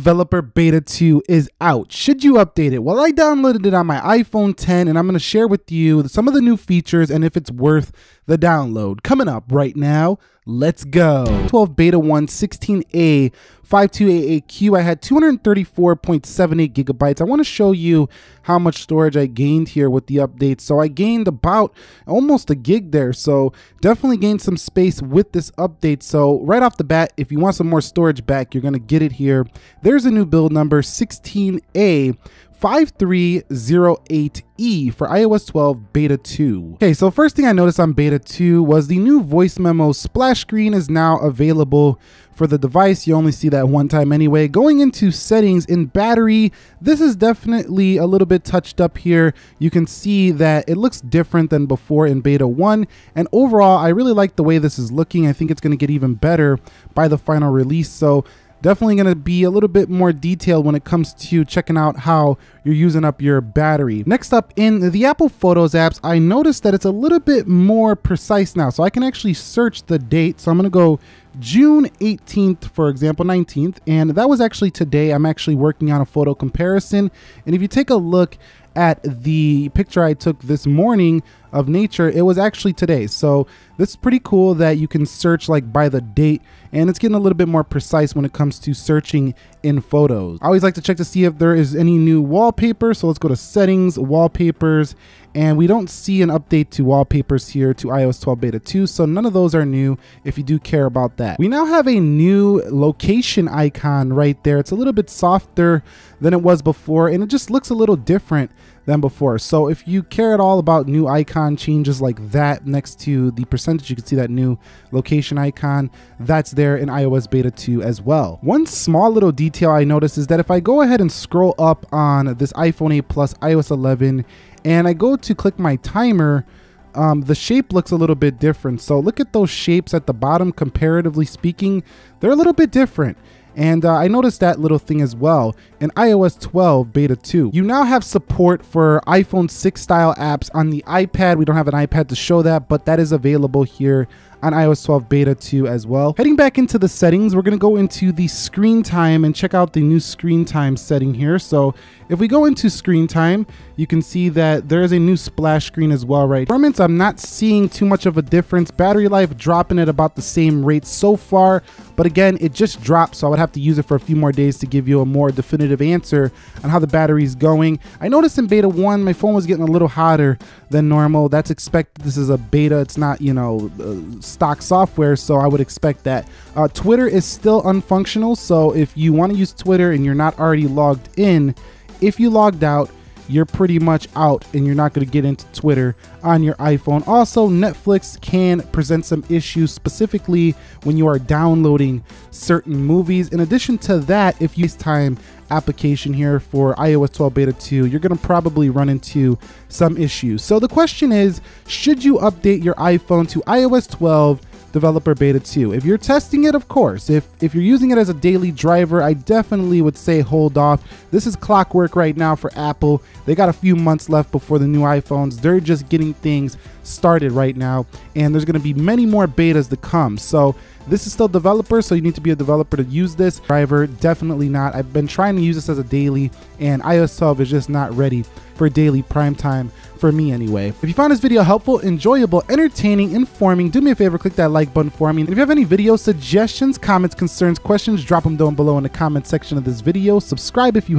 Developer Beta 2 is out. Should you update it? Well, I downloaded it on my iPhone 10, and I'm going to share with you some of the new features and if it's worth the download. Coming up right now, let's go. 12 Beta 1 16A 5288Q. I had 234.78 gigabytes. I want to show you how much storage I gained here with the update. So I gained about almost a gig there. So definitely gained some space with this update. So right off the bat, if you want some more storage back, you're going to get it here. There's a new build number 16A5308E for iOS 12 Beta 2. Okay, so first thing I noticed on Beta 2 was the new voice memo splash screen is now available for the device. You only see that one time anyway. Going into settings in battery, this is definitely a little bit touched up here. You can see that it looks different than before in Beta 1. And overall, I really like the way this is looking. I think it's going to get even better by the final release. So definitely going to be a little bit more detailed when it comes to checking out how you're using up your battery. Next up, in the Apple Photos apps, I noticed that it's a little bit more precise now. So I can actually search the date. So I'm going to go June 18th, for example, 19th. And that was actually today. I'm actually working on a photo comparison. And if you take a look at the picture I took this morning of nature, it was actually today. So this is pretty cool that you can search like by the date, and it's getting a little bit more precise when it comes to searching in photos. I always like to check to see if there is any new wallpaper. So let's go to settings, wallpapers, and we don't see an update to wallpapers here to iOS 12 Beta 2. So none of those are new if you do care about that. We now have a new location icon right there. It's a little bit softer than it was before, and it just looks a little different than before. So if you care at all about new icon changes like that, next to the percentage, you can see that new location icon that's there in iOS Beta 2 as well. One small little detail I noticed is that if I go ahead and scroll up on this iPhone 8 Plus, iOS 11, and I go to click my timer, the shape looks a little bit different. So look at those shapes at the bottom. Comparatively speaking, they're a little bit different. And I noticed that little thing as well in iOS 12 Beta 2. You now have support for iPhone 6 style apps on the iPad. We don't have an iPad to show that, but that is available here on iOS 12 Beta 2 as well. Heading back into the settings, we're going to go into the screen time and check out the new screen time setting here. So if we go into screen time, you can see that there is a new splash screen as well, right? Performance, I'm not seeing too much of a difference. Battery life dropping at about the same rate so far, but again, it just dropped, so I would have to use it for a few more days to give you a more definitive answer on how the battery is going. I noticed in Beta 1, my phone was getting a little hotter than normal. That's expected. This is a beta. It's not, you know, stock software, so I would expect that. Twitter is still unfunctional, so if you want to use Twitter and you're not already logged in, if you logged out, you're pretty much out and you're not going to get into Twitter on your iPhone. Also, Netflix can present some issues, specifically when you are downloading certain movies. In addition to that, if you use time application here for iOS 12 Beta 2, you're going to probably run into some issues. So the question is, should you update your iPhone to iOS 12 Developer Beta 2? If you're testing it, of course. If you're using it as a daily driver, I definitely would say hold off. This is clockwork right now for Apple. They got a few months left before the new iPhones. They're just getting things started right now, and there's going to be many more betas to come. So this is still developer, so you need to be a developer to use this. Driver, definitely not. I've been trying to use this as a daily, and iOS 12 is just not ready for daily prime time, for me anyway. If you found this video helpful, enjoyable, entertaining, informing, do me a favor, click that like button for me. And if you have any video suggestions, comments, concerns, questions, drop them down below in the comment section of this video. Subscribe if you have